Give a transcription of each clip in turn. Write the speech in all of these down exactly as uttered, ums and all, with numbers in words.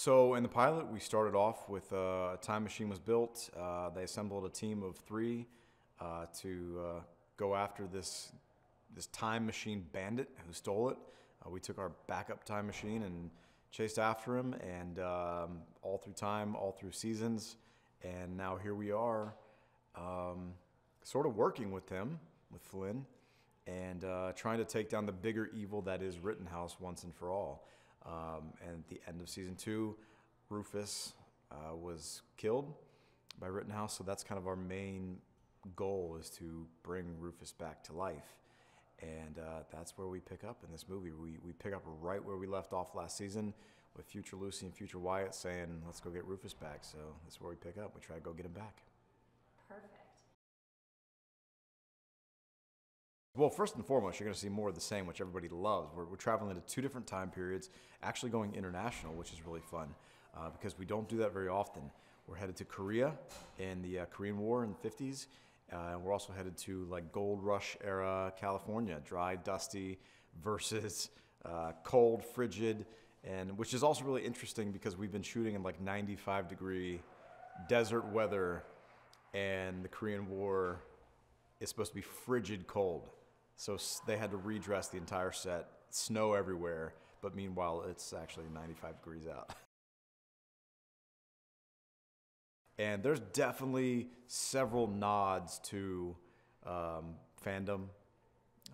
So in the pilot, we started off with uh, a time machine was built. Uh, they assembled a team of three uh, to uh, go after this this time machine bandit who stole it. Uh, we took our backup time machine and chased after him, and um, all through time, all through seasons, and now here we are, um, sort of working with him, with Flynn, and uh, trying to take down the bigger evil that is Rittenhouse once and for all. Um, and at the end of season two, Rufus uh, was killed by Rittenhouse, so that's kind of our main goal, is to bring Rufus back to life. And uh, that's where we pick up in this movie. We, we pick up right where we left off last season with future Lucy and future Wyatt saying, let's go get Rufus back. So that's where we pick up. We try to go get him back. Perfect. Well, first and foremost, you're going to see more of the same, which everybody loves. We're, we're traveling into two different time periods, actually going international, which is really fun uh, because we don't do that very often. We're headed to Korea in the uh, Korean War in the fifties. Uh, and we're also headed to like Gold Rush era California, dry, dusty versus uh, cold, frigid, and which is also really interesting because we've been shooting in like ninety-five degree desert weather, and the Korean War is supposed to be frigid cold. So they had to redress the entire set, snow everywhere, but meanwhile it's actually ninety-five degrees out. And there's definitely several nods to um, fandom.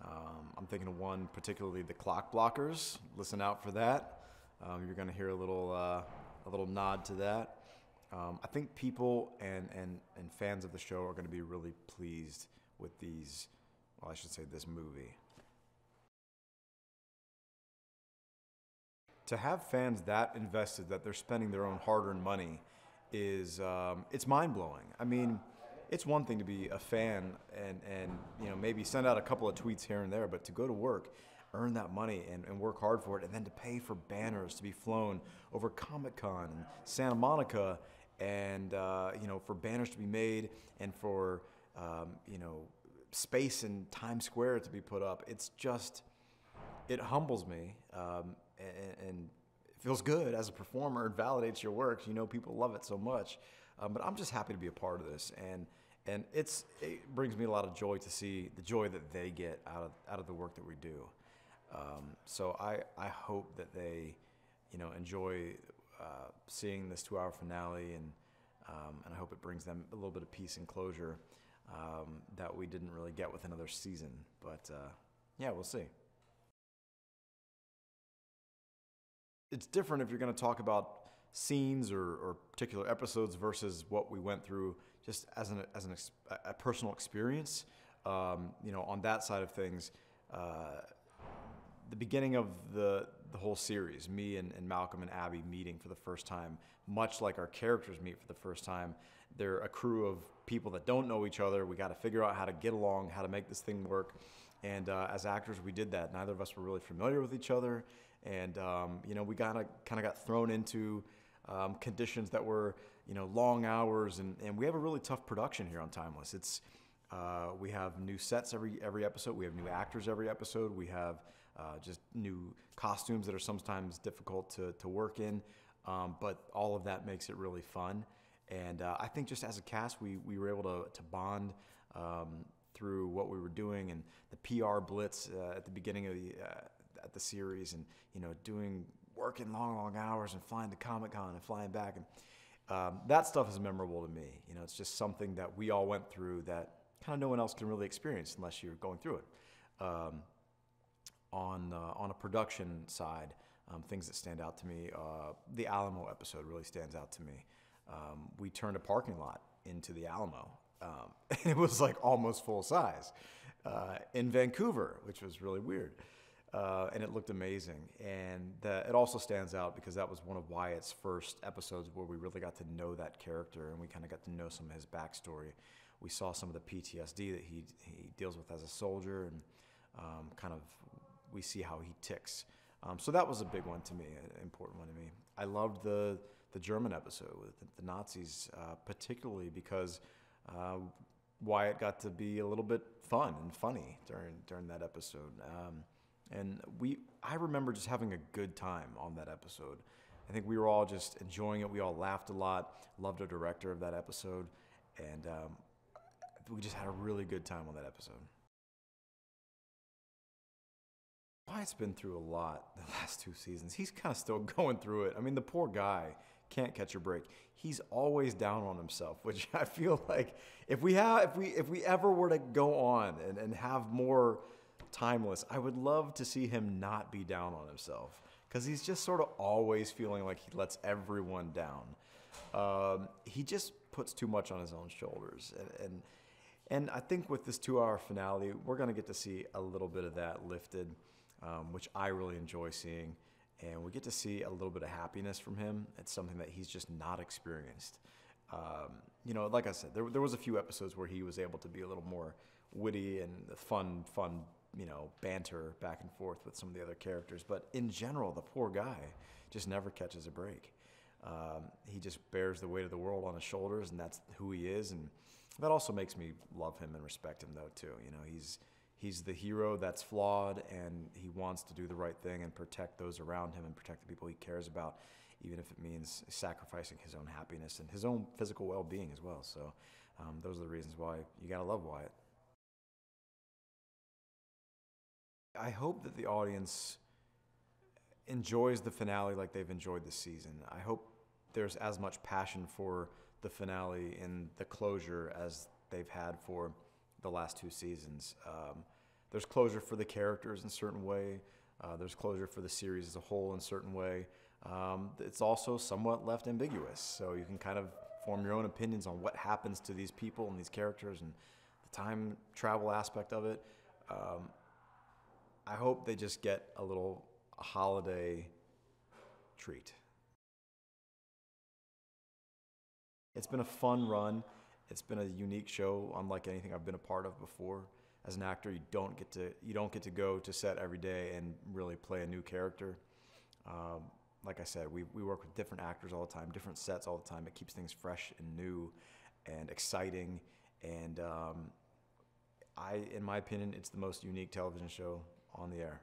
Um, I'm thinking of one, particularly the Clock Blockers. Listen out for that. Um, you're gonna hear a little, uh, a little nod to that. Um, I think people and, and, and fans of the show are gonna be really pleased with these, well, I should say this movie. To have fans that invested, that they're spending their own hard-earned money, is um, it's mind-blowing. I mean, it's one thing to be a fan and, and you know, maybe send out a couple of tweets here and there, but to go to work, earn that money and, and work hard for it, and then to pay for banners to be flown over Comic-Con and Santa Monica, and uh, you know, for banners to be made, and for um, you know, space in Times Square to be put up. It's just, it humbles me, um, and, and feels good as a performer. It validates your work. You know, people love it so much. Um, but I'm just happy to be a part of this, and and it's it brings me a lot of joy to see the joy that they get out of out of the work that we do. Um, so I I hope that they, you know, enjoy uh, seeing this two-hour finale, and um, and I hope it brings them a little bit of peace and closure um, that we didn't really get with another season. But uh, yeah, we'll see. It's different if you're going to talk about scenes or, or particular episodes versus what we went through just as an as an ex a personal experience. Um, you know, on that side of things, uh, the beginning of the the whole series, me and, and Malcolm and Abby meeting for the first time, much like our characters meet for the first time. They're a crew of people that don't know each other. We got to figure out how to get along, how to make this thing work. And uh, as actors, we did that. Neither of us were really familiar with each other. And, um, you know, we kind of kind of got thrown into um, conditions that were, you know, long hours. And, and we have a really tough production here on Timeless. It's, uh, we have new sets every, every episode. We have new actors every episode. We have uh, just new costumes that are sometimes difficult to, to work in. Um, but all of that makes it really fun. And uh, I think just as a cast, we, we were able to, to bond um, through what we were doing, and the P R blitz uh, at the beginning of the, uh, at the series, and you know, doing working long, long hours and flying to Comic-Con and flying back, and um, that stuff is memorable to me. You know, it's just something that we all went through that kind of no one else can really experience unless you're going through it. Um, on uh, on a production side, um, things that stand out to me, uh, the Alamo episode really stands out to me. Um, we turned a parking lot into the Alamo. Um, and it was like almost full size uh, in Vancouver, which was really weird. Uh, and it looked amazing. And the, it also stands out because that was one of Wyatt's first episodes where we really got to know that character, and we kind of got to know some of his backstory. We saw some of the P T S D that he, he deals with as a soldier, and um, kind of we see how he ticks. Um, so that was a big one to me, an important one to me. I loved the, the German episode with the, the Nazis, uh, particularly because Uh, Wyatt got to be a little bit fun and funny during during that episode, um, and we I remember just having a good time on that episode. I think we were all just enjoying it. We all laughed a lot, loved our director of that episode, and um, we just had a really good time on that episode. Wyatt's been through a lot the last two seasons. He's kind of still going through it. I mean, the poor guy can't catch a break. He's always down on himself, which I feel like if we have, if we, if we ever were to go on and, and have more Timeless, I would love to see him not be down on himself, because he's just sort of always feeling like he lets everyone down. Um, he just puts too much on his own shoulders. And, and, and I think with this two-hour finale, we're going to get to see a little bit of that lifted. Um, which I really enjoy seeing. And we get to see a little bit of happiness from him. It's something that he's just not experienced. Um, you know, like I said, there, there was a few episodes where he was able to be a little more witty and fun, fun, you know, banter back and forth with some of the other characters. But in general, the poor guy just never catches a break. Um, he just bears the weight of the world on his shoulders, and that's who he is. And that also makes me love him and respect him, though, too. You know, he's... He's the hero that's flawed, and he wants to do the right thing and protect those around him and protect the people he cares about, even if it means sacrificing his own happiness and his own physical well-being as well. So um, those are the reasons why you gotta love Wyatt. I hope that the audience enjoys the finale like they've enjoyed this season. I hope there's as much passion for the finale and the closure as they've had for the last two seasons. Um, there's closure for the characters in a certain way. Uh, there's closure for the series as a whole in a certain way. Um, it's also somewhat left ambiguous, so you can kind of form your own opinions on what happens to these people and these characters and the time travel aspect of it. Um, I hope they just get a little holiday treat. It's been a fun run. It's been a unique show, unlike anything I've been a part of before. As an actor, you don't get to you don't get to go to set every day and really play a new character. Um, like I said, we we work with different actors all the time, different sets all the time. It keeps things fresh and new, and exciting. And um, I, in my opinion, it's the most unique television show on the air.